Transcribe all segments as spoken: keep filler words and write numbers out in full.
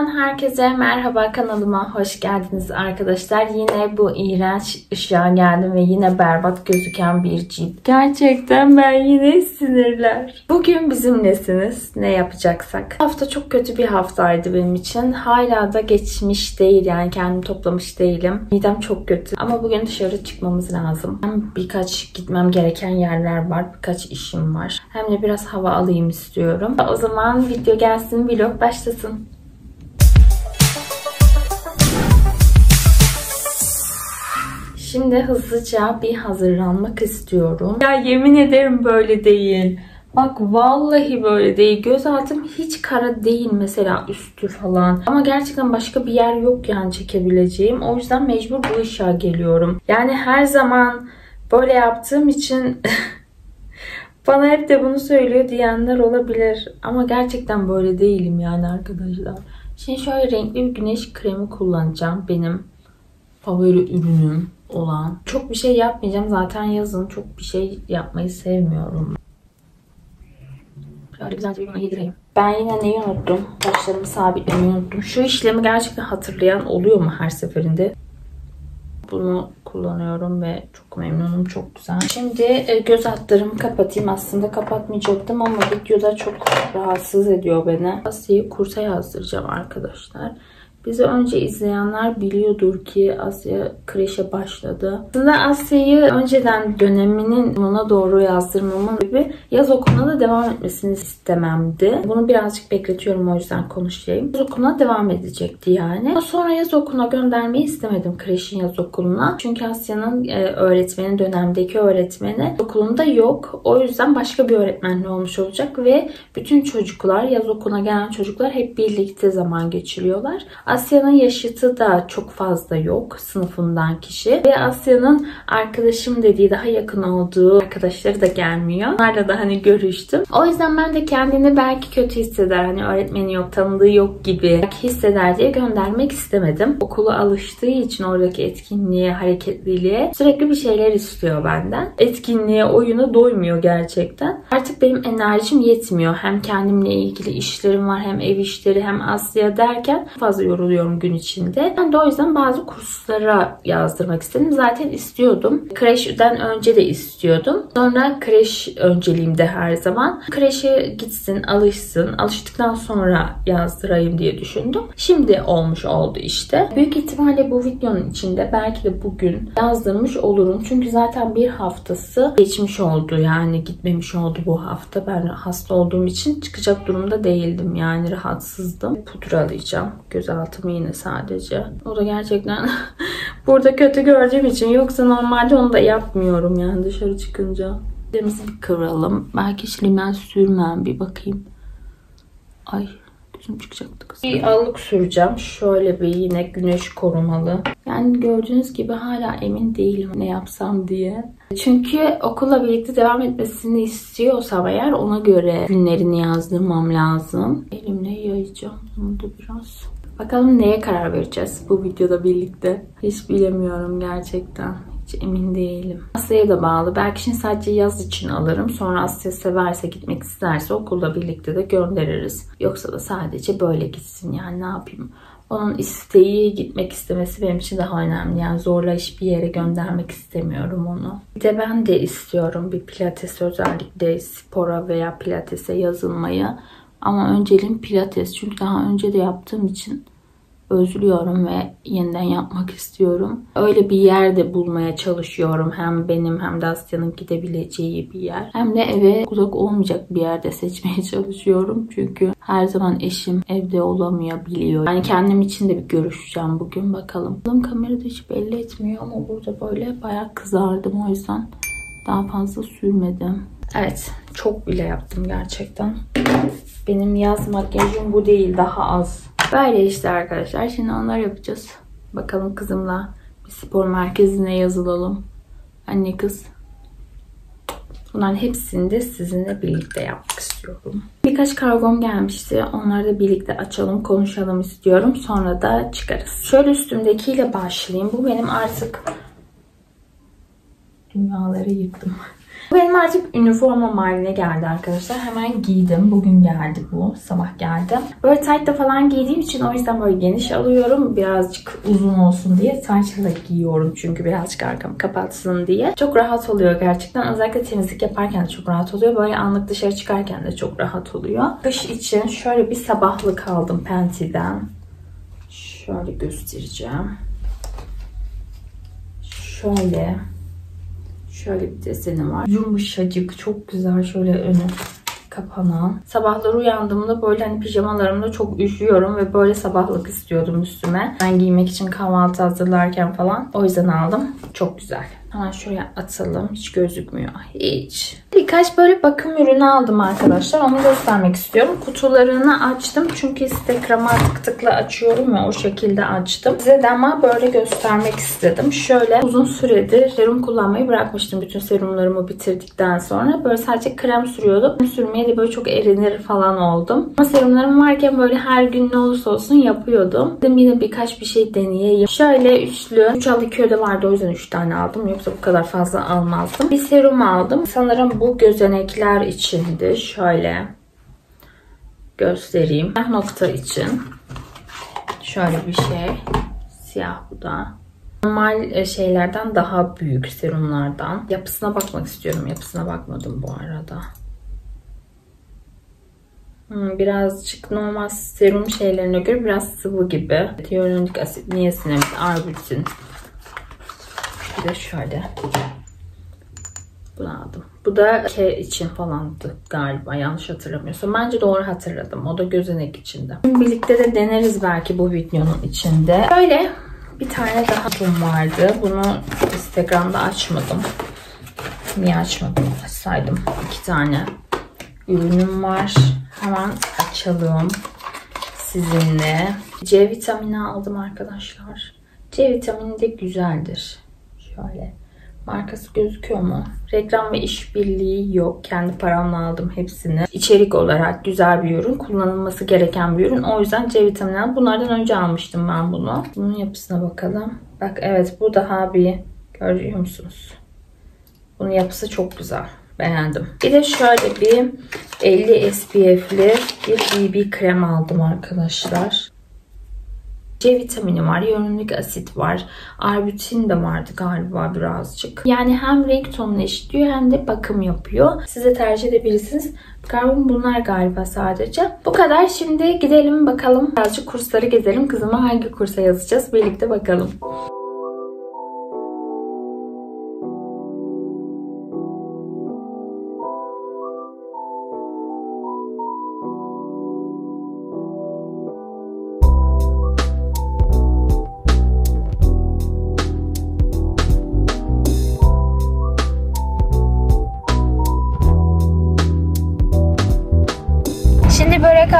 Buradan herkese merhaba, kanalıma hoş geldiniz arkadaşlar. Yine bu iğrenç ışığa geldim ve yine berbat gözüken bir cilt. Gerçekten ben yine sinirler. Bugün bizimlesiniz, ne yapacaksak. Hafta çok kötü bir haftaydı benim için. Hala da geçmiş değil, yani kendimi toplamış değilim. Midem çok kötü ama bugün dışarı çıkmamız lazım. Hem birkaç gitmem gereken yerler var, birkaç işim var. Hem de biraz hava alayım istiyorum. O zaman video gelsin, vlog başlasın. Şimdi hızlıca bir hazırlanmak istiyorum. Ya yemin ederim böyle değil. Bak vallahi böyle değil. Göz altım hiç kara değil mesela, üstü falan. Ama gerçekten başka bir yer yok yani çekebileceğim. O yüzden mecbur bu ışığa geliyorum. Yani her zaman böyle yaptığım için bana hep de bunu söylüyor diyenler olabilir. Ama gerçekten böyle değilim yani arkadaşlar. Şimdi şöyle renkli bir güneş kremi kullanacağım. Benim favori ürünüm olan. Çok bir şey yapmayacağım. Zaten yazın çok bir şey yapmayı sevmiyorum. Şöyle güzelce bir yedireyim. Ben yine neyi unuttum? Başlarımı sabitlemeyi unuttum. Şu işlemi gerçekten hatırlayan oluyor mu her seferinde? Bunu kullanıyorum ve çok memnunum. Çok güzel. Şimdi göz altlarımı kapatayım. Aslında kapatmayacaktım ama videoda çok rahatsız ediyor beni. Asya'yı kursa yazdıracağım arkadaşlar. Bizi önce izleyenler biliyordur ki Asya kreşe başladı. Aslında Asya'yı önceden döneminin ona doğru yazdırmamın gibi yaz okuluna da devam etmesini istememdi. Bunu birazcık bekletiyorum, o yüzden konuşayım. Yaz okuluna devam edecekti yani. Sonra yaz okuluna göndermeyi istemedim, kreşin yaz okuluna. Çünkü Asya'nın öğretmeni, dönemdeki öğretmeni okulunda yok. O yüzden başka bir öğretmenle olmuş olacak ve bütün çocuklar, yaz okuluna gelen çocuklar hep birlikte zaman geçiriyorlar. Asya'nın yaşıtı da çok fazla yok sınıfından kişi. Ve Asya'nın arkadaşım dediği, daha yakın olduğu arkadaşları da gelmiyor. Onlarla da hani görüştüm. O yüzden ben de kendini belki kötü hisseder. Hani öğretmeni yok, tanıdığı yok gibi belki hisseder diye göndermek istemedim. Okula alıştığı için oradaki etkinliğe, hareketliliğe sürekli bir şeyler istiyor benden. Etkinliğe, oyuna doymuyor gerçekten. Artık benim enerjim yetmiyor. Hem kendimle ilgili işlerim var, hem ev işleri, hem Asya derken fazla yoruluyorum gün içinde. Ben de o yüzden bazı kurslara yazdırmak istedim. Zaten istiyordum. Kreşten önce de istiyordum. Sonra kreş önceliğimde her zaman. Kreşe gitsin, alışsın. Alıştıktan sonra yazdırayım diye düşündüm. Şimdi olmuş oldu işte. Büyük ihtimalle bu videonun içinde belki de bugün yazdırmış olurum. Çünkü zaten bir haftası geçmiş oldu. Yani gitmemiş oldu bu hafta. Ben hasta olduğum için çıkacak durumda değildim. Yani rahatsızdım. Pudra alacağım. Gözaltımı yine sadece. O da gerçekten burada kötü gördüğüm için. Yoksa normalde onu da yapmıyorum yani dışarı çıkınca. Elimizi bir kıvıralım. Belki hiç limen sürmem. Bir bakayım. Ay gözüm çıkacaktı kız. Bir allık süreceğim. Şöyle bir yine güneş korumalı. Yani gördüğünüz gibi hala emin değilim ne yapsam diye. Çünkü okula birlikte devam etmesini istiyorsam eğer, ona göre günlerini yazdırmam lazım. Elimle yayacağım. Bunu da biraz. Bakalım neye karar vereceğiz bu videoda birlikte. Hiç bilemiyorum gerçekten. Hiç emin değilim. Asya'ya da bağlı. Belki şimdi sadece yaz için alırım. Sonra Asya severse, gitmek isterse okulda birlikte de göndeririz. Yoksa da sadece böyle gitsin yani, ne yapayım. Onun isteği, gitmek istemesi benim için daha önemli. Yani zorla hiçbir yere göndermek istemiyorum onu. Bir de ben de istiyorum bir pilates, özellikle spora veya pilatese yazılmayı. Ama önceliğim pilates. Çünkü daha önce de yaptığım için özlüyorum ve yeniden yapmak istiyorum. Öyle bir yerde bulmaya çalışıyorum. Hem benim hem de Asya'nın gidebileceği bir yer. Hem de eve uzak olmayacak bir yerde seçmeye çalışıyorum. Çünkü her zaman eşim evde olamayabiliyor. Yani kendim için de bir görüşeceğim bugün, bakalım. Kamerada hiç belli etmiyor ama burada böyle bayağı kızardım. O yüzden daha fazla sürmedim. Evet, çok bile yaptım gerçekten. Benim yaz makyajım bu değil, daha az. Böyle işte arkadaşlar. Şimdi onlar yapacağız. Bakalım kızımla bir spor merkezine yazılalım. Anne kız. Bunların hepsini de sizinle birlikte yapmak istiyorum. Birkaç kargom gelmişti. Onları da birlikte açalım, konuşalım istiyorum. Sonra da çıkarız. Şöyle üstümdekiyle başlayayım. Bu benim artık dünyaları yıktım. Benim artık üniformam haline geldi arkadaşlar. Hemen giydim. Bugün geldi bu. Sabah geldi. Böyle taytta falan giydiğim için o yüzden böyle geniş alıyorum. Birazcık uzun olsun diye. Saçla giyiyorum çünkü birazcık arkamı kapatsın diye. Çok rahat oluyor gerçekten. Özellikle temizlik yaparken de çok rahat oluyor. Böyle anlık dışarı çıkarken de çok rahat oluyor. Kış için şöyle bir sabahlık aldım Penti'den. Şöyle göstereceğim. Şöyle. Şöyle bir deseni var. Yumuşacık. Çok güzel. Şöyle önü kapanan. Sabahları uyandığımda böyle hani pijamalarımda çok üşüyorum ve böyle sabahlık istiyordum üstüme. Ben giymek için kahvaltı hazırlarken falan. O yüzden aldım. Çok güzel. Hemen şöyle atalım. Hiç gözükmüyor. Hiç. Birkaç böyle bakım ürünü aldım arkadaşlar. Onu göstermek istiyorum. Kutularını açtım. Çünkü Instagram'a tık tıkla açıyorum ya. O şekilde açtım. Size de ama böyle göstermek istedim. Şöyle uzun süredir serum kullanmayı bırakmıştım. Bütün serumlarımı bitirdikten sonra. Böyle sadece krem sürüyordum. Sürmeye de böyle çok erinir falan oldum. Ama serumlarım varken böyle her gün ne olursa olsun yapıyordum. Dedim yine birkaç bir şey deneyeyim. Şöyle üçlü. Üç al iki öde vardı. O yüzden üç tane aldım. Yoksa bu kadar fazla almazdım. Bir serum aldım. Sanırım bu gözenekler içindi. Şöyle göstereyim. Siyah nokta için. Şöyle bir şey. Siyah bu da. Normal şeylerden daha büyük serumlardan. Yapısına bakmak istiyorum. Yapısına bakmadım bu arada. Birazcık normal serum şeylerine göre biraz sıvı gibi. Hyaluronik asit, niasin, arbutin. Bir de şöyle. Bunu aldım. Bu da K için falandı galiba. Yanlış hatırlamıyorsam. Bence doğru hatırladım. O da gözenek içinde. Birlikte de deneriz belki bu videonun içinde. Böyle bir tane daha kutum vardı. Bunu Instagram'da açmadım. Niye açmadım? Açsaydım. İki tane ürünüm var. Hemen açalım sizinle. C vitamini aldım arkadaşlar. C vitamini de güzeldir. Şöyle. Markası gözüküyor mu? Reklam ve işbirliği yok. Kendi paramla aldım hepsini. İçerik olarak güzel bir ürün. Kullanılması gereken bir ürün. O yüzden C vitamini aldım. Bunlardan önce almıştım ben bunu. Bunun yapısına bakalım. Bak evet bu daha bir görüyor musunuz? Bunun yapısı çok güzel. Beğendim. Bir de şöyle bir elli S P F'li bir B B krem aldım arkadaşlar. C vitamini var, hyaluronik asit var, arbutin de vardı galiba birazcık. Yani hem renk tonunu eşitliyor hem de bakım yapıyor. Siz de tercih edebilirsiniz. Galiba bunlar galiba sadece. Bu kadar. Şimdi gidelim bakalım. Birazcık kursları gezelim. Kızıma hangi kursa yazacağız? Birlikte bakalım.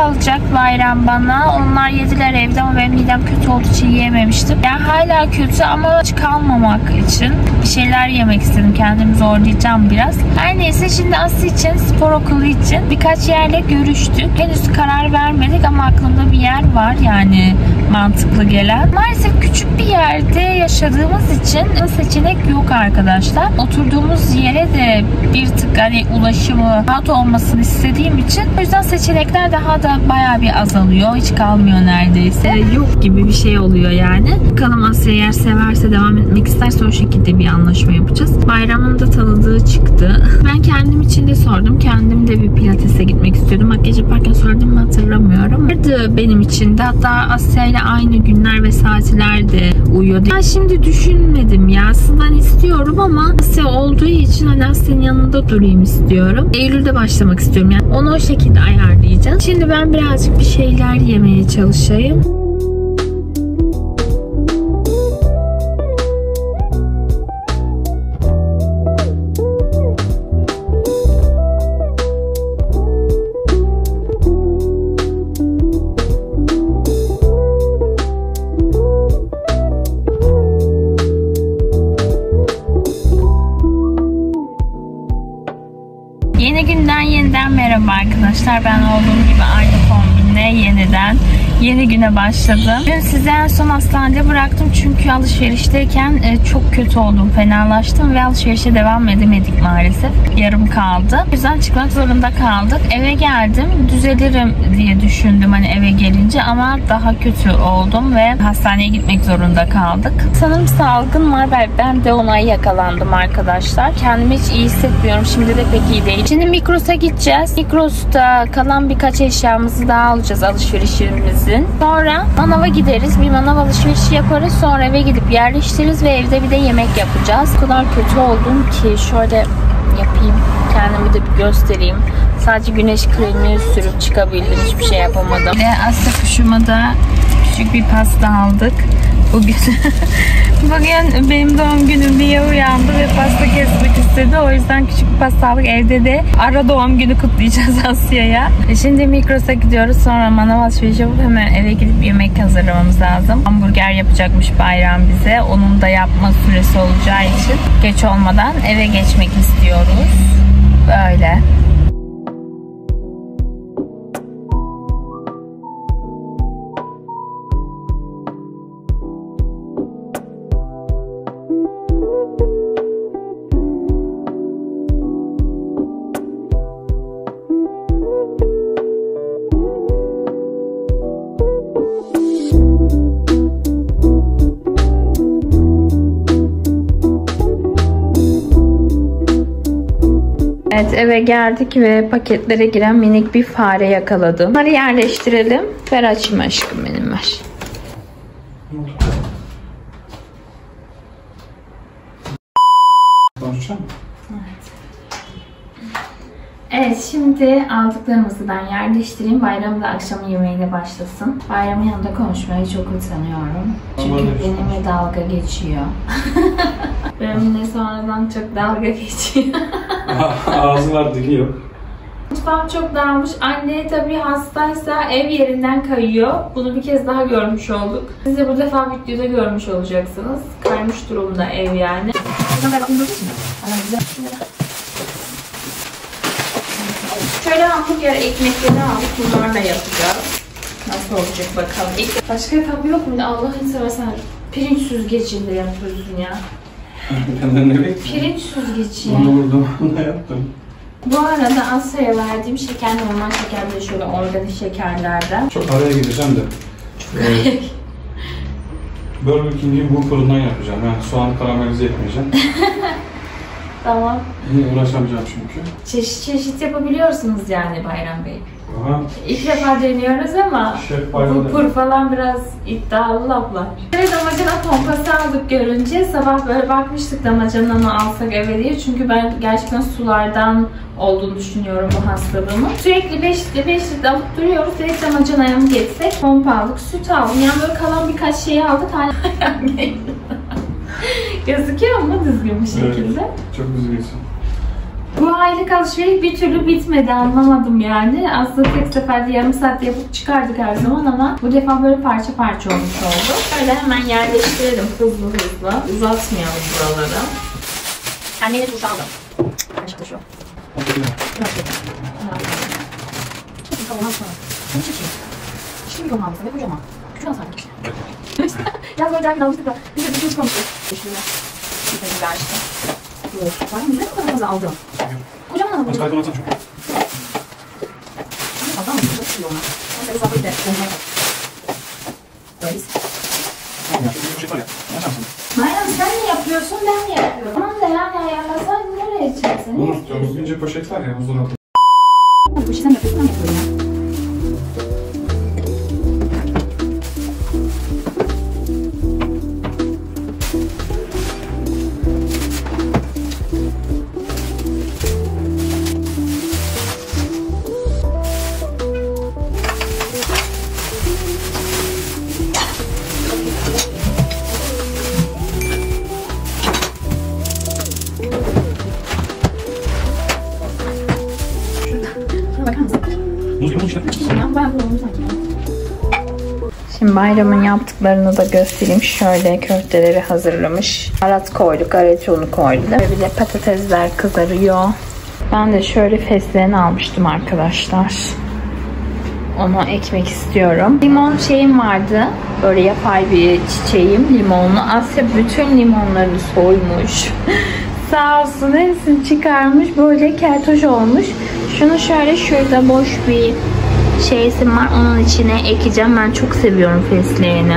Alacak bayram bana. Onlar yediler evde ama benim midem kötü olduğu için yiyememiştim. Yani hala kötü ama aç kalmamak için bir şeyler yemek istedim. Kendimi zorlayacağım biraz. Her neyse şimdi Aslı için, spor okulu için birkaç yerle görüştük. Henüz karar vermedik ama aklımda bir yer var yani mantıklı gelen. Maalesef küçük bir yerde yaşadığımız için seçenek yok arkadaşlar. Oturduğumuz yere de bir tık hani ulaşımı rahat olmasını istediğim için o yüzden seçenekler daha da bayağı bir azalıyor. Hiç kalmıyor neredeyse. Yok gibi bir şey oluyor yani. Bakalım Asya eğer severse devam etmek isterse o şekilde bir anlaşma yapacağız. Bayramın da tanıdığı çıktı. Ben kendim için de sordum. Kendim de bir pilatese gitmek istiyordum. Makyaj yaparken söyledim mi hatırlamıyorum. Vardı benim için de. Hatta Asya ile aynı günler ve saatlerde uyuyordu. Ben şimdi düşünmedim ya. Aslında hani istiyorum ama Asya olduğu için hani Asya'nın yanında durayım istiyorum. Eylül'de başlamak istiyorum. Yani onu o şekilde ayarlayacağız. Şimdi ben Ben birazcık bir şeyler yemeye çalışayım. Yeni günden yeniden merhaba arkadaşlar. Ben olduğum gibi aynı kombinle yeniden Yeni güne başladım. Dün size en son hastanede bıraktım çünkü alışverişteyken çok kötü oldum, fenalaştım ve alışverişe devam edemedik maalesef. Yarım kaldı. O yüzden çıkmak zorunda kaldık. Eve geldim. Düzelirim diye düşündüm hani eve gelince ama daha kötü oldum ve hastaneye gitmek zorunda kaldık. Sanırım salgın var ve ben de ona yakalandım arkadaşlar. Kendimi hiç iyi hissetmiyorum. Şimdi de pek iyi değil. Şimdi Migros'a gideceğiz. Migros'ta kalan birkaç eşyamızı daha alacağız, alışverişimizi. Sonra manava gideriz. Bir manav alışverişi yaparız. Sonra eve gidip yerleştiririz ve evde bir de yemek yapacağız. O kadar kötü oldum ki şöyle yapayım. Kendimi de bir göstereyim. Sadece güneş kremini sürüp çıkabildim. Hiçbir şey yapamadım. Ve Asya kuşuma da küçük bir pasta aldık. Bugün bugün benim doğum günüm diye uyandı ve pasta kesmek istedi. O yüzden küçük bir pasta aldık. Evde de ara doğum günü kutlayacağız Asya'ya. Şimdi Migros'a gidiyoruz. Sonra manav alışverişi yapıp hemen eve gidip yemek hazırlamamız lazım. Hamburger yapacakmış Bayram bize. Onun da yapma süresi olacağı için geç olmadan eve geçmek istiyoruz. Böyle. Evet, eve geldik ve paketlere giren minik bir fare yakaladım. Bunları yerleştirelim. Ver açayım aşkım benim, ver. Evet, şimdi aldıklarımızı ben yerleştireyim. Bayram da akşam yemeğiyle başlasın. Bayramın yanında konuşmaya çok utanıyorum. Çünkü benimle dalga geçiyor. Benimle sonradan çok dalga geçiyor. Ağızlar dili yok. Mutfağım çok darmış. Anne tabii hastaysa ev yerinden kayıyor. Bunu bir kez daha görmüş olduk. Siz de bu defa videoda görmüş olacaksınız. Kaymış durumda ev yani. Şöyle hamburger ekmekleri aldık. Bunlarla yapacağız. Nasıl olacak bakalım. İlk... Başka kapı yok muydu? Allah'ın seversen pirinç süzgecinde yapıyorsun ya. Benden ne bekliyorsun? Pirinç süzgeci. Onu vurdum, onu da yaptım. Bu arada Asya'ya verdiğim şeker normal şekerleri şöyle organik şekerlerden. Çok araya gireceğim de. Çok araya ee, Burger King'in bu kurundan yapacağım. Yani soğanı karamelize etmeyeceğim. Tamam. İyi uğraşamayacağım çünkü. Çeşit çeşit yapabiliyorsunuz yani Bayram Bey. Aha. İlk defa deniyoruz ama bu pur falan biraz iddialı laflar. Evet, damacana pompası aldık görünce sabah böyle bakmıştık damacana mı alsak eve diye. Çünkü ben gerçekten sulardan olduğunu düşünüyorum bu hastalığımı. Sürekli beşlikle beşlikle alıp duruyoruz. Direkt damacanaya mı geçsek? Pompa aldık, süt aldım. Yani böyle kalan birkaç şeyi aldık. Hala ayağım geldi. Gözüküyor mu düzgün bir şekilde? Evet, çok düzgünsün. Bu aylık alışveriş bir türlü bitmedi, anlamadım yani. Aslında tek seferde yarım saat yapıp çıkardık her zaman ama bu defa böyle parça parça olmuş oldu. Böyle hemen yerleştirelim hızlı hızlı. Uzatmayalım buraları. Sen neyle duş aldın? Aşkı şu. Nasıl? Nasıl? Ne çekeyim? Şimdi bir kalmamızda ve kocaman. Küçük al sanki. Yaz böyle dergin almıştık da biz de düşün çıkamıştık. Düşünme. Güzel açtı. Yok. Ben güzel bu kadar fazla aldım. Kocaman aldım. Kocaman aldım. Adam mı? Çok iyi ona. Ben de hesabı gider. Böyle. Bayram sen mi yapıyorsun, ben mi yapıyorum? Tamam da yani ayarlasaydın nereye içeceksin? Bunu tutuyorum. Bugünce poşet var ya. Uzun aldım. Bu işi sen yapıyorsun, ben yapıyorum ya. Şimdi Bayram'ın yaptıklarını da göstereyim. Şöyle köfteleri hazırlamış. Baharat koyduk, aretonu koyduk. Ve bir de patatesler kızarıyor. Ben de şöyle fesleğen almıştım arkadaşlar. onu ekmek istiyorum. Limon şeyim vardı. Böyle yapay bir çiçeğim, limonlu. Asya bütün limonlarını soymuş. Sağ olsun hepsini çıkarmış. Böyle keltoş olmuş. Şunu şöyle şurada boş bir şeysim var. Onun içine ekeceğim. Ben çok seviyorum fesleğeni.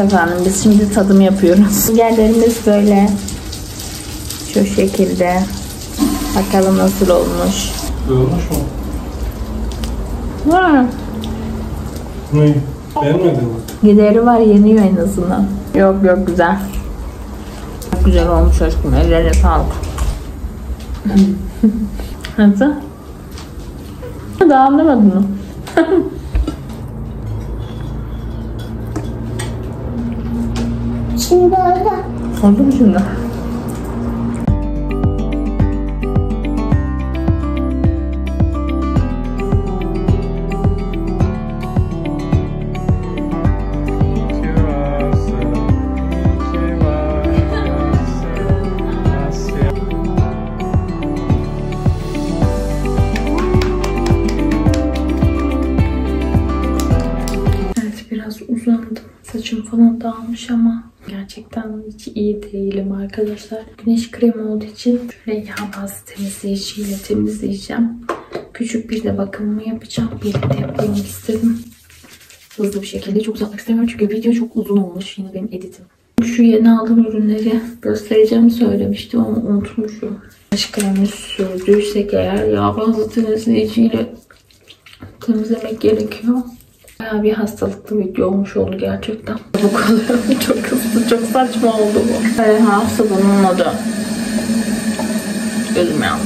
Efendim biz şimdi tadım yapıyoruz. Yerlerimiz böyle şu şekilde. Bakalım nasıl olmuş. Olmuş mu? Var. Ne? Beğenmedin mi? Gideri var, yeniyor en azından. Yok yok, güzel. Çok güzel olmuş aşkım. Ellerine sağlık. Nasıl? Daha anlamadın mı? Şimdi oldu. Oldu mu şimdi? Evet, biraz uzandım. Saçım falan dağılmış ama gerçekten hiç iyi değilim arkadaşlar. Güneş kremi olduğu için şöyle yağ bazlı temizleyiciyle temizleyeceğim. Küçük bir de bakımımı yapacağım. Birlikte yapmak istedim. Hızlı bir şekilde, çok uzatmak istemiyorum çünkü video çok uzun olmuş. Yine benim editim. Şu yeni aldığım ürünleri göstereceğimi söylemiştim ama unutmuşum. Güneş kremi sürdüysek eğer yağ bazlı temizleyiciyle temizlemek gerekiyor. Bayağı bir hastalıklı video olmuş oldu gerçekten. Bu kadar çok hızlı, çok saçma oldu bu. Ee, hafıza bununla da gözüm yandı.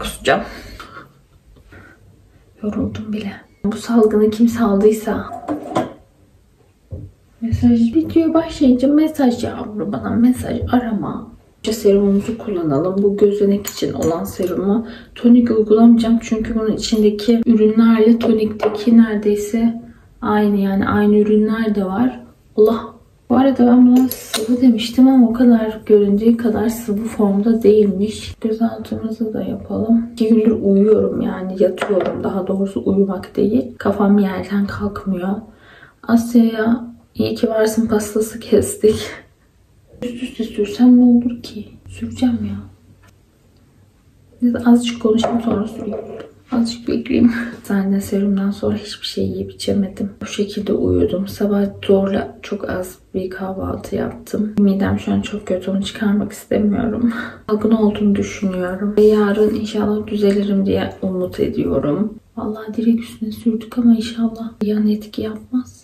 Kusacağım. Yoruldum bile. Bu salgını kim saldıysa. Mesaj bitiyor başlayınca mesaj yavru bana, mesaj arama. Serumumuzu kullanalım. Bu gözenek için olan serumu. Tonik uygulamayacağım çünkü bunun içindeki ürünlerle tonikteki neredeyse aynı, yani aynı ürünler de var. Allah! Bu arada ben buna sıvı demiştim ama o kadar göründüğü kadar sıvı formda değilmiş. Gözaltımızı da yapalım. İki gündür uyuyorum, yani yatıyorum. Daha doğrusu uyumak değil. Kafam yerden kalkmıyor. Asya'ya iyi ki varsın pastası kestik. Üst üste sürsem ne olur ki? Süreceğim ya. Neyse, azıcık konuşayım sonra süreyim. Azıcık bekleyeyim. Zaten serumdan sonra hiçbir şey yiyip içemedim. Bu şekilde uyudum. Sabah zorla çok az bir kahvaltı yaptım. Midem şu an çok kötü, onu çıkarmak istemiyorum. Salgın olduğunu düşünüyorum. Ve yarın inşallah düzelirim diye umut ediyorum. Vallahi direkt üstüne sürdük ama inşallah yan etki yapmaz.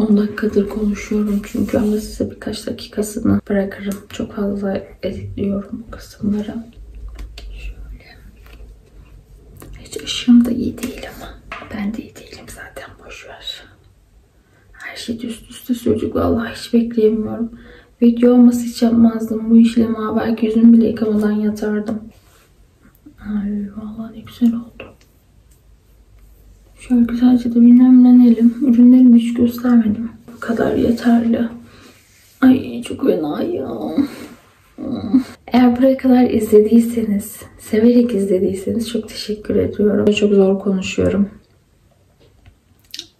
on dakikadır konuşuyorum çünkü ama size birkaç dakikasını bırakırım. Çok fazla editliyorum bu kısımları. Şöyle. Hiç ışığım da iyi değil ama. Ben de iyi değilim zaten, boşver. Her şey üst üste sürecek. Vallahi hiç bekleyemiyorum. Video olması hiç yapmazdım. Bu işlemi belki yüzümü bile yıkamadan yatardım. Ay vallahi ne güzel oldu. Şöyle güzelce de dinlenmenelim. Ürünlerimi hiç göstermedim. Bu kadar yeterli. Ay çok fena ya. Eğer buraya kadar izlediyseniz, severek izlediyseniz çok teşekkür ediyorum. Çok zor konuşuyorum.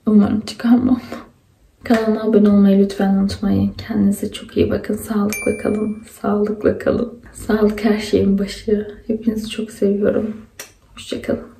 Umarım çıkarmam. Kanalıma abone olmayı lütfen unutmayın. Kendinize çok iyi bakın. Sağlıkla kalın. Sağlıkla kalın. Sağlık her şeyin başı. Hepinizi çok seviyorum. Hoşça kalın.